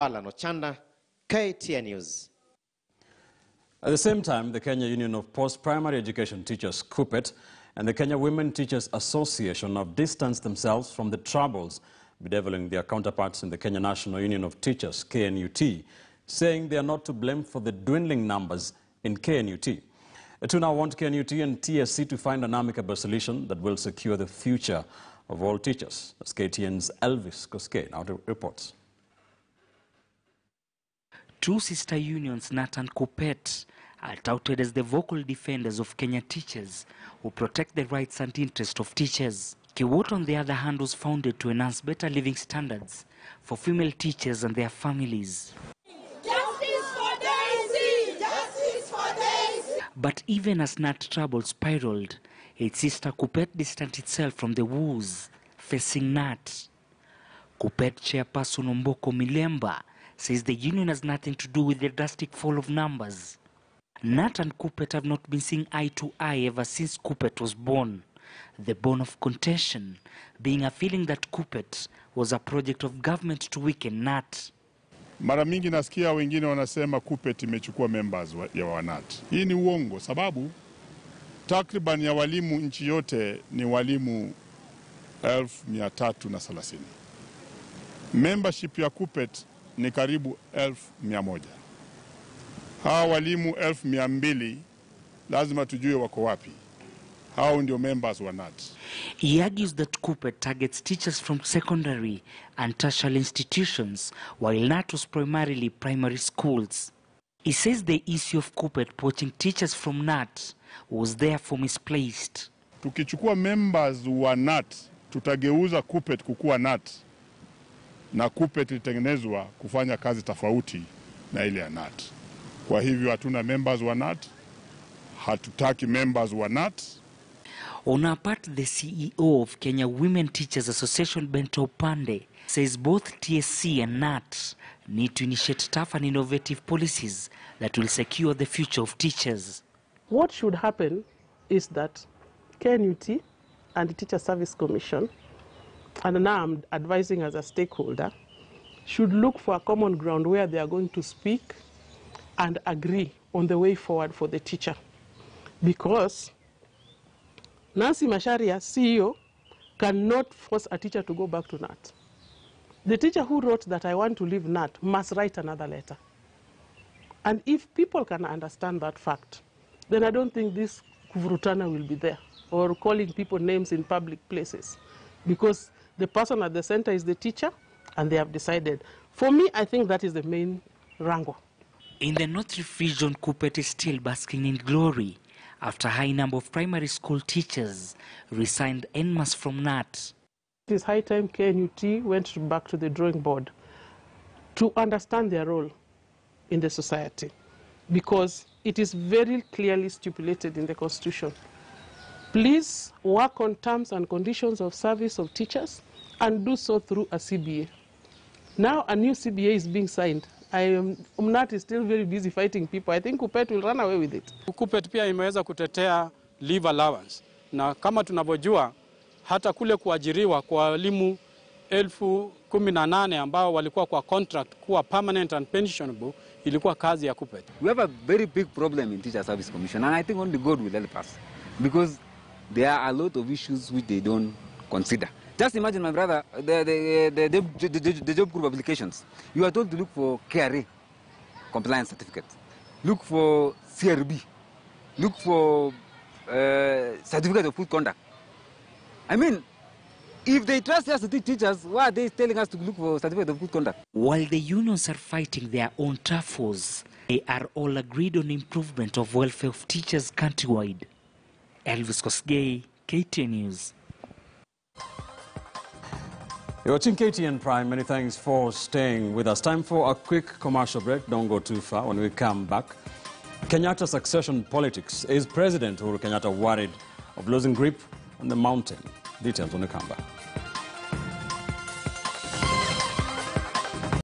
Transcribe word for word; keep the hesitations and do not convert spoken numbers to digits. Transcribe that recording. Alan Ochanda, K T N News. At the same time, the Kenya Union of Post-Primary Education Teachers, KUPPET, and the Kenya Women Teachers Association have distanced themselves from the troubles bedeviling their counterparts in the Kenya National Union of Teachers, K N U T, saying they are not to blame for the dwindling numbers in K N U T. To now want K N U T and T S C to find an amicable solution that will secure the future of all teachers. That's K T N's Elvis Kosgei now reports. Two sister unions, N U T and KUPPET, are touted as the vocal defenders of Kenya teachers who protect the rights and interests of teachers. KEWOTA, on the other hand, was founded to enhance better living standards for female teachers and their families. Justice for Daisy! Justice for Daisy! But even as N U T trouble spiraled, its sister KUPPET distanced itself from the woes facing N U T. KUPPET chair Pasunomboko Milemba says the union has nothing to do with the drastic fall of numbers. N U T and KUPPET have not been seeing eye to eye ever since KUPPET was born. The bone of contention being a feeling that KUPPET was a project of government to weaken N U T. Mara mingi nasikia wengine wanasema KUPPET imechukua members wa, ya wa N U T. Hii ni uongo sababu takriban ya walimu nchi yote ni walimu elfu mia tatu na thelathini. Membership ya KUPPET ni karibu elfu mia moja. Hawa walimu elfu mia mbili lazima tujue wako wapi. Hao ndio members wa N U T. He argues that KUPPET targets teachers from secondary and tertiary institutions, while N U T was primarily primary schools. He says the issue of KUPPET poaching teachers from N U T was therefore misplaced. Tukichukua members wa N U T, tutageuza KUPPET kukua N U T, na KUPPET litengenezwa kufanya kazi tofauti na ile ya N U T. Kwa hivyo hatuna members wa N U T, hatutaki members wa N U T. On her part, the C E O of Kenya Women Teachers Association, Bento Pande, says both T S C and N U T need to initiate tough and innovative policies that will secure the future of teachers. What should happen is that K N U T and the Teacher Service Commission, and now I'm advising as a stakeholder, should look for a common ground where they are going to speak and agree on the way forward for the teacher. Because Nancy Masharia, C E O, cannot force a teacher to go back to N U T. The teacher who wrote that I want to leave N U T must write another letter. And if people can understand that fact, then I don't think this kuvurutana will be there, or calling people names in public places. Because the person at the center is the teacher, and they have decided. For me, I think that is the main wrangle. In the North Rift region, KUPPET is still basking in glory after a high number of primary school teachers resigned en masse from N U T. It is high time K N U T went back to the drawing board to understand their role in the society, because it is very clearly stipulated in the Constitution. Please work on terms and conditions of service of teachers and do so through a C B A. Now a new C B A is being signed. I am N U T is still very busy fighting people. I think KUPPET will run away with it. KUPPET pia imeweza kutetea leave allowance. Na kama tunavyojua hata kule kuajiriwa kwa walimu elfu kumi na nane ambao walikuwa kwa contract kuwa permanent and pensionable ilikuwa kazi ya KUPPET. We have a very big problem in Teacher Service Commission, and I think only God will help us, because there are a lot of issues which they don't consider. Just imagine, my brother, the, the, the, the, the, the job group applications. You are told to look for K R A, compliance certificate. Look for C R B. Look for uh, certificate of good conduct. I mean, if they trust us to teach teachers, why are they telling us to look for certificate of good conduct? While the unions are fighting their own turf wars, they are all agreed on improvement of welfare of teachers countrywide. Elvis Kosgei, K T N News. You're watching K T N Prime. Many thanks for staying with us. Time for a quick commercial break. Don't go too far. When we come back, Kenyatta succession politics. Is President Uhuru Kenyatta worried of losing grip on the mountain? Details when we come back.